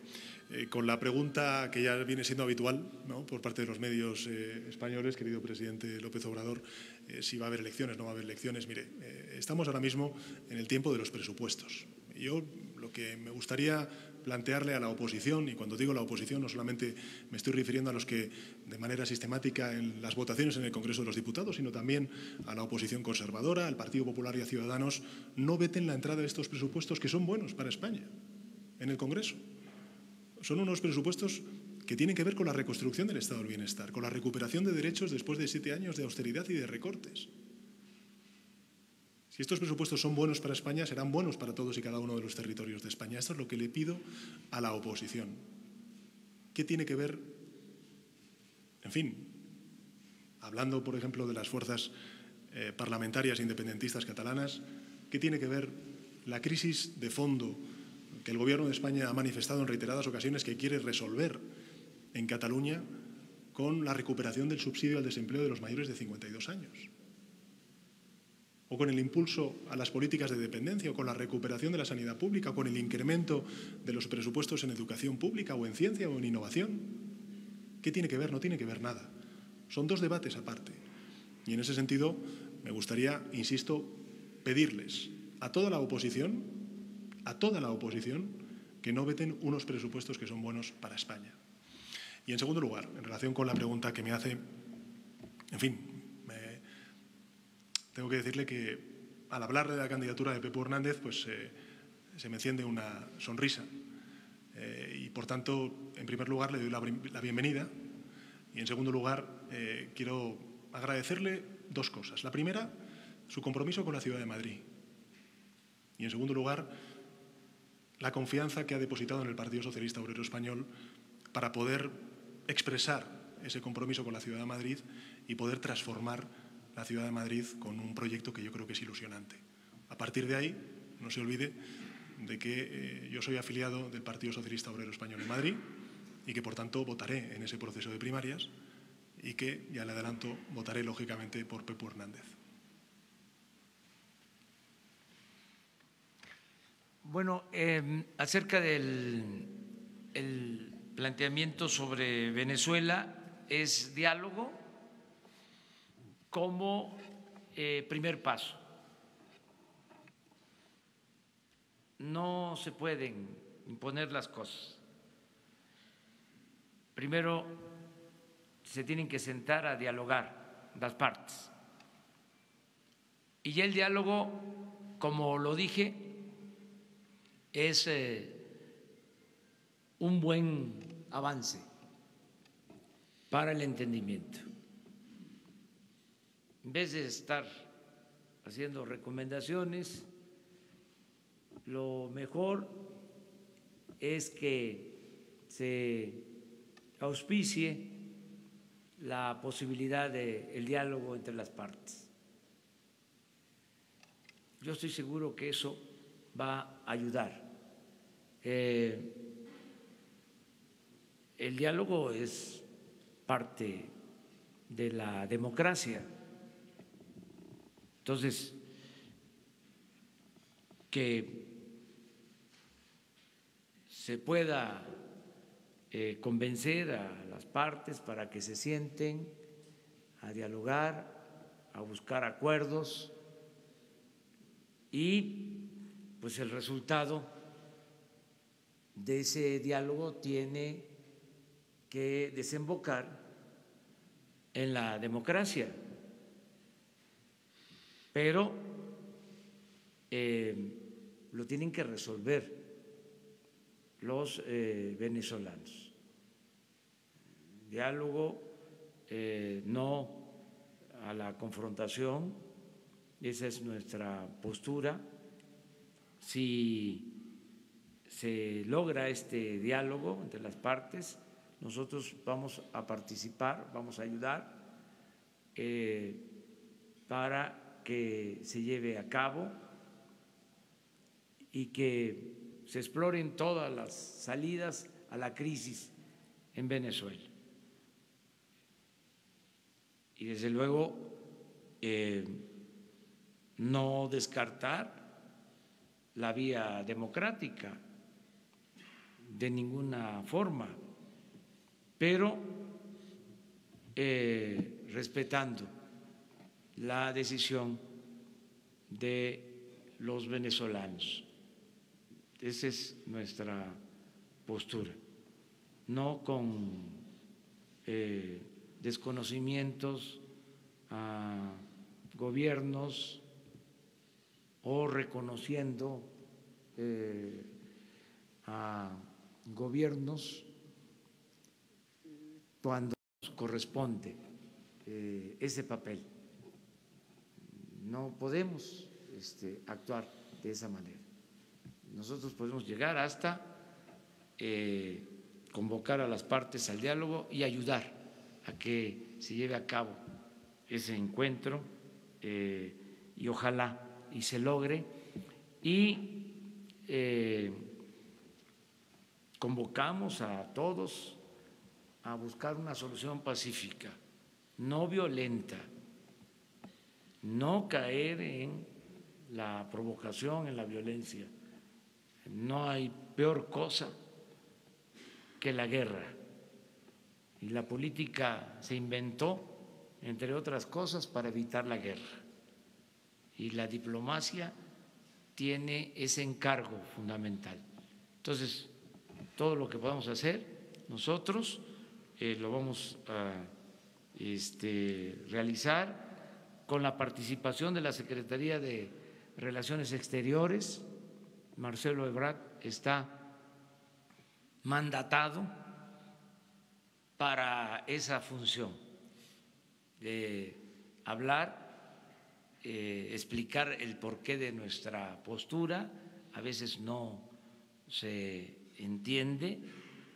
eh, con la pregunta que ya viene siendo habitual, ¿no?, por parte de los medios eh, españoles, querido presidente López Obrador, eh, si va a haber elecciones, no va a haber elecciones. Mire, eh, estamos ahora mismo en el tiempo de los presupuestos. Yo lo que me gustaría plantearle a la oposición, y cuando digo la oposición no solamente me estoy refiriendo a los que de manera sistemática en las votaciones en el Congreso de los Diputados, sino también a la oposición conservadora, al Partido Popular y a Ciudadanos, no veten la entrada de estos presupuestos que son buenos para España en el Congreso. Son unos presupuestos que tienen que ver con la reconstrucción del Estado del Bienestar, con la recuperación de derechos después de siete años de austeridad y de recortes. Si estos presupuestos son buenos para España, serán buenos para todos y cada uno de los territorios de España. Esto es lo que le pido a la oposición. ¿Qué tiene que ver, en fin, hablando, por ejemplo, de las fuerzas eh, parlamentarias independentistas catalanas, qué tiene que ver la crisis de fondo que el Gobierno de España ha manifestado en reiteradas ocasiones que quiere resolver en Cataluña con la recuperación del subsidio al desempleo de los mayores de cincuenta y dos años? O con el impulso a las políticas de dependencia, o con la recuperación de la sanidad pública, o con el incremento de los presupuestos en educación pública, o en ciencia, o en innovación. ¿Qué tiene que ver? No tiene que ver nada. Son dos debates aparte. Y en ese sentido me gustaría, insisto, pedirles a toda la oposición, a toda la oposición, que no veten unos presupuestos que son buenos para España. Y en segundo lugar, en relación con la pregunta que me hace, en fin, tengo que decirle que al hablar de la candidatura de Pepu Hernández, pues eh, se me enciende una sonrisa. Eh, y por tanto, en primer lugar, le doy la, la bienvenida. Y en segundo lugar, eh, quiero agradecerle dos cosas. La primera, su compromiso con la ciudad de Madrid. Y en segundo lugar, la confianza que ha depositado en el Partido Socialista Obrero Español para poder expresar ese compromiso con la ciudad de Madrid y poder transformar la ciudad de Madrid con un proyecto que yo creo que es ilusionante. A partir de ahí, no se olvide de que eh, yo soy afiliado del Partido Socialista Obrero Español en Madrid y que, por tanto, votaré en ese proceso de primarias y que, ya le adelanto, votaré, lógicamente, por Pepu Hernández. Bueno, eh, acerca del el planteamiento sobre Venezuela, es diálogo como eh, primer paso. No se pueden imponer las cosas. Primero se tienen que sentar a dialogar las partes. Y ya el diálogo, como lo dije, es eh, un buen avance para el entendimiento. En vez de estar haciendo recomendaciones, lo mejor es que se auspicie la posibilidad del diálogo entre las partes. Yo estoy seguro que eso va a ayudar. Eh, el diálogo es parte de la democracia. Entonces, que se pueda eh, convencer a las partes para que se sienten a dialogar, a buscar acuerdos y pues el resultado de ese diálogo tiene que desembocar en la democracia. Pero eh, lo tienen que resolver los eh, venezolanos. Diálogo, eh, no a la confrontación Esa es nuestra postura. Si se logra este diálogo entre las partes, nosotros vamos a participar, vamos a ayudar eh, para que se lleve a cabo y que se exploren todas las salidas a la crisis en Venezuela. Y desde luego eh, no descartar la vía democrática de ninguna forma, pero eh, respetando la decisión de los venezolanos. Esa es nuestra postura, no con eh, desconocimientos a gobiernos o reconociendo eh, a gobiernos cuando nos corresponde eh, ese papel. No podemos este, actuar de esa manera. Nosotros podemos llegar hasta eh, convocar a las partes al diálogo y ayudar a que se lleve a cabo ese encuentro eh, y ojalá y se logre, y eh, convocamos a todos a buscar una solución pacífica, no violenta, no caer en la provocación, en la violencia. No hay peor cosa que la guerra, y la política se inventó, entre otras cosas, para evitar la guerra. Y la diplomacia tiene ese encargo fundamental. Entonces, todo lo que podamos hacer nosotros eh, lo vamos a este, realizar con la participación de la Secretaría de Relaciones Exteriores. Marcelo Ebrard está mandatado para esa función de hablar, Eh, explicar el porqué de nuestra postura. A veces no se entiende,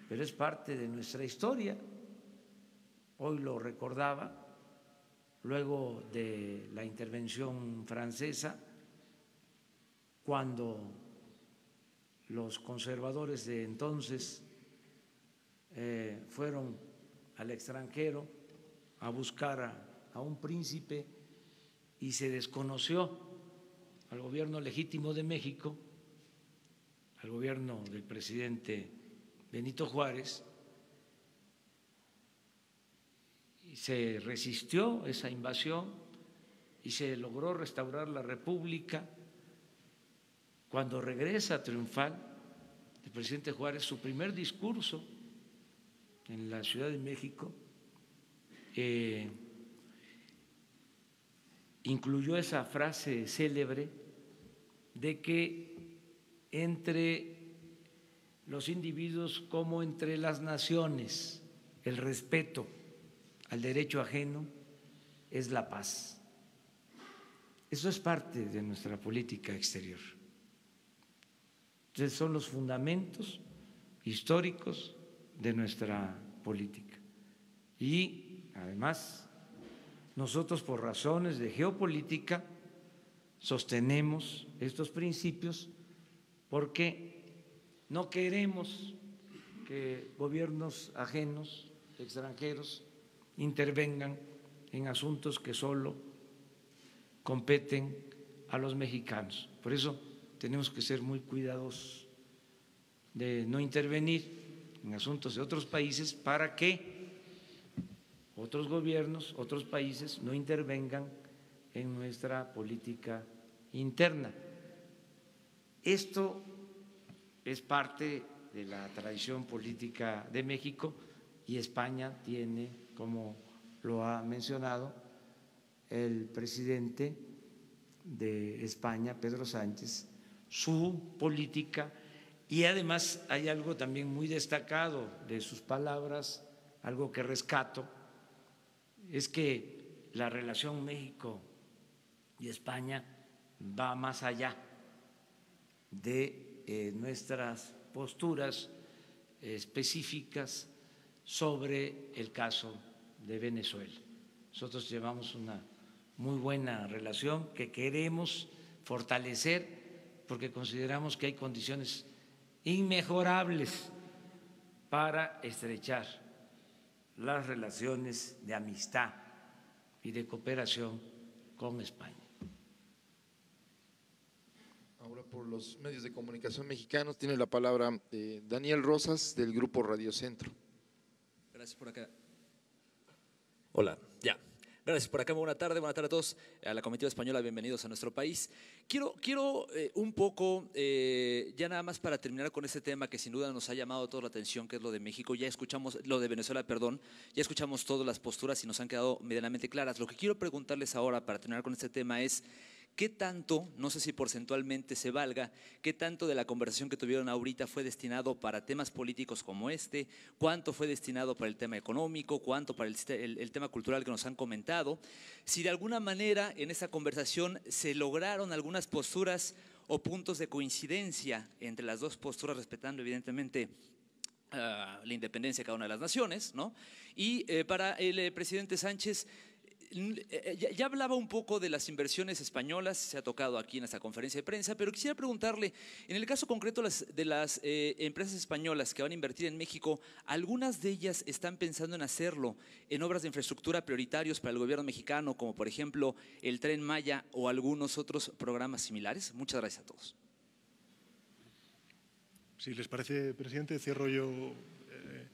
pero es parte de nuestra historia. Hoy lo recordaba, luego de la intervención francesa, cuando los conservadores de entonces eh, fueron al extranjero a buscar a, a un príncipe, y se desconoció al gobierno legítimo de México, al gobierno del presidente Benito Juárez, y se resistió esa invasión y se logró restaurar la República. Cuando regresa triunfal el presidente Juárez, su primer discurso en la Ciudad de México eh, incluyó esa frase célebre de que entre los individuos como entre las naciones, el respeto al derecho ajeno es la paz. Eso es parte de nuestra política exterior. Entonces, son los fundamentos históricos de nuestra política. Y además, nosotros, por razones de geopolítica, sostenemos estos principios porque no queremos que gobiernos ajenos, extranjeros, intervengan en asuntos que solo competen a los mexicanos. Por eso tenemos que ser muy cuidadosos de no intervenir en asuntos de otros países para que otros gobiernos, otros países no intervengan en nuestra política interna. Esto es parte de la tradición política de México, y España tiene, como lo ha mencionado el presidente de España, Pedro Sánchez, su política. Y además hay algo también muy destacado de sus palabras, algo que rescato, es que la relación México y España va más allá de eh, nuestras posturas específicas sobre el caso de Venezuela. Nosotros llevamos una muy buena relación que queremos fortalecer porque consideramos que hay condiciones inmejorables para estrechar las relaciones de amistad y de cooperación con España. Ahora, por los medios de comunicación mexicanos, tiene la palabra eh, Daniel Rosas, del Grupo Radio Centro. Gracias por acá. Hola, ya. Gracias por acá, buena tarde, buena tarde a todos, a la comitiva española, bienvenidos a nuestro país. Quiero, quiero eh, un poco, eh, ya nada más para terminar con este tema que sin duda nos ha llamado toda la atención, que es lo de México, ya escuchamos, lo de Venezuela, perdón, ya escuchamos todas las posturas y nos han quedado medianamente claras. Lo que quiero preguntarles ahora para terminar con este tema es… ¿Qué tanto, no sé si porcentualmente se valga, qué tanto de la conversación que tuvieron ahorita fue destinado para temas políticos como este? ¿Cuánto fue destinado para el tema económico? ¿Cuánto para el, el, el tema cultural que nos han comentado? Si de alguna manera en esa conversación se lograron algunas posturas o puntos de coincidencia entre las dos posturas, respetando evidentemente uh, la independencia de cada una de las naciones, ¿no? Y eh, para el eh, presidente Sánchez… Ya hablaba un poco de las inversiones españolas, se ha tocado aquí en esta conferencia de prensa, pero quisiera preguntarle, en el caso concreto de las eh, empresas españolas que van a invertir en México, algunas de ellas están pensando en hacerlo en obras de infraestructura prioritarios para el gobierno mexicano, como por ejemplo el Tren Maya o algunos otros programas similares. Muchas gracias a todos. Si les parece, presidente, cierro yo… Eh...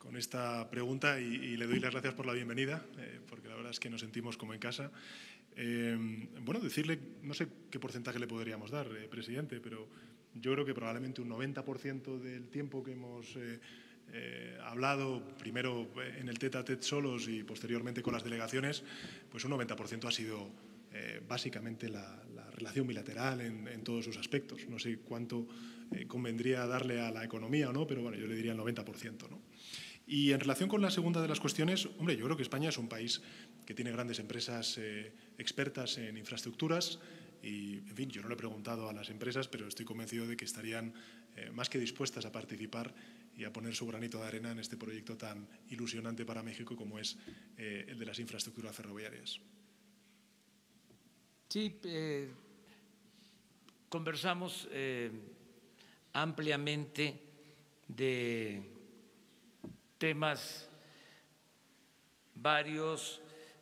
con esta pregunta y, y le doy las gracias por la bienvenida, eh, porque la verdad es que nos sentimos como en casa. Eh, bueno, decirle, no sé qué porcentaje le podríamos dar, eh, presidente, pero yo creo que probablemente un noventa por ciento del tiempo que hemos eh, eh, hablado, primero en el tete-a-tete solos y posteriormente con las delegaciones, pues un noventa por ciento ha sido eh, básicamente la, la relación bilateral en, en todos sus aspectos. No sé cuánto eh, convendría darle a la economía o no, pero bueno, yo le diría el noventa por ciento, ¿no? Y en relación con la segunda de las cuestiones, hombre, yo creo que España es un país que tiene grandes empresas eh, expertas en infraestructuras y, en fin, yo no le he preguntado a las empresas, pero estoy convencido de que estarían eh, más que dispuestas a participar y a poner su granito de arena en este proyecto tan ilusionante para México como es eh, el de las infraestructuras ferroviarias. Sí, eh, conversamos eh, ampliamente de… temas varios,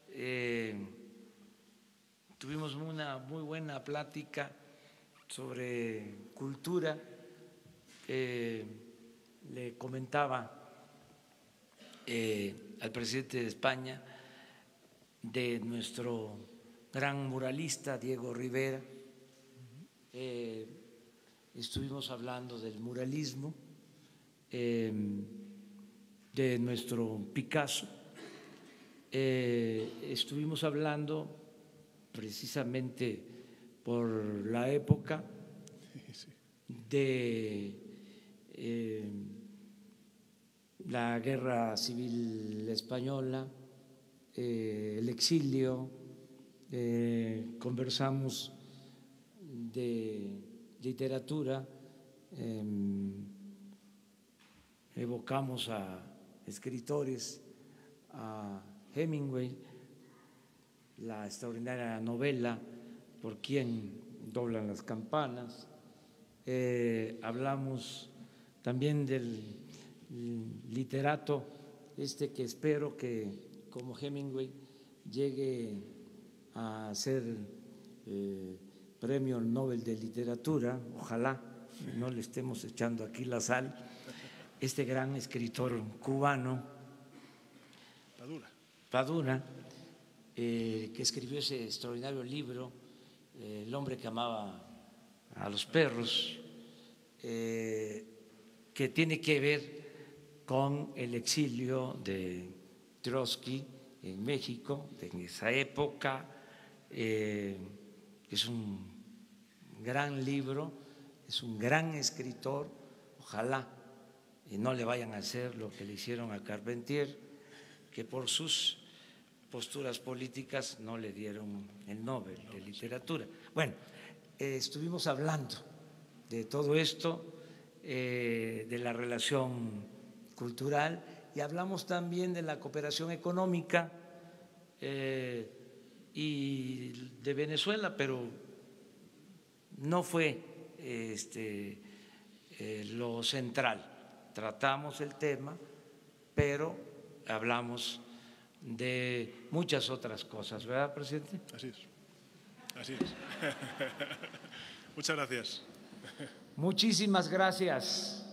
eh, tuvimos una muy buena plática sobre cultura, eh, le comentaba eh, al presidente de España de nuestro gran muralista Diego Rivera, eh, estuvimos hablando del muralismo, eh, de nuestro Picasso, eh, estuvimos hablando precisamente por la época de eh, la Guerra Civil Española, eh, el exilio, eh, conversamos de literatura, eh, evocamos a escritores, a Hemingway, la extraordinaria novela Por quién doblan las campanas, eh, hablamos también del literato este que espero que como Hemingway llegue a ser eh, premio Nobel de literatura, ojalá no le estemos echando aquí la sal, este gran escritor cubano, Padura, Padura eh, que escribió ese extraordinario libro, eh, El hombre que amaba a los perros, eh, que tiene que ver con el exilio de Trotsky en México, en esa época, eh, es un gran libro, es un gran escritor, ojalá y no le vayan a hacer lo que le hicieron a Carpentier, que por sus posturas políticas no le dieron el Nobel de Literatura. Bueno, eh, estuvimos hablando de todo esto, eh, de la relación cultural, y hablamos también de la cooperación económica eh, y de Venezuela, pero no fue este, eh, lo central. Tratamos el tema, pero hablamos de muchas otras cosas, ¿verdad, presidente? Así es, así es. Muchas gracias. Muchísimas gracias.